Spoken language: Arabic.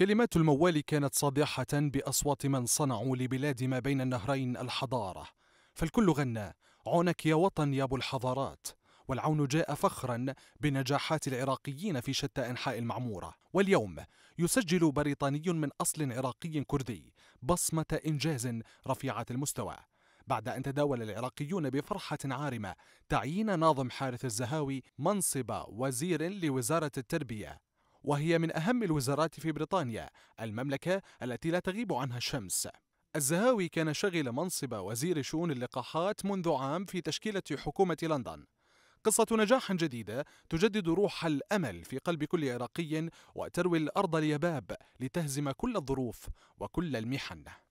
كلمات الموالي كانت صادحة بأصوات من صنعوا لبلاد ما بين النهرين الحضارة، فالكل غنى عونك يا وطن يا أبو الحضارات، والعون جاء فخرا بنجاحات العراقيين في شتى أنحاء المعمورة. واليوم يسجل بريطاني من أصل عراقي كردي بصمة إنجاز رفيعة المستوى، بعد أن تداول العراقيون بفرحة عارمة تعيين ناظم حارث الزهاوي منصب وزير لوزارة التربية، وهي من أهم الوزارات في بريطانيا المملكة التي لا تغيب عنها الشمس. الزهاوي كان شغل منصب وزير شؤون اللقاحات منذ عام في تشكيلة حكومة لندن. قصة نجاح جديدة تجدد روح الأمل في قلب كل عراقي وتروي الأرض اليباب لتهزم كل الظروف وكل المحن.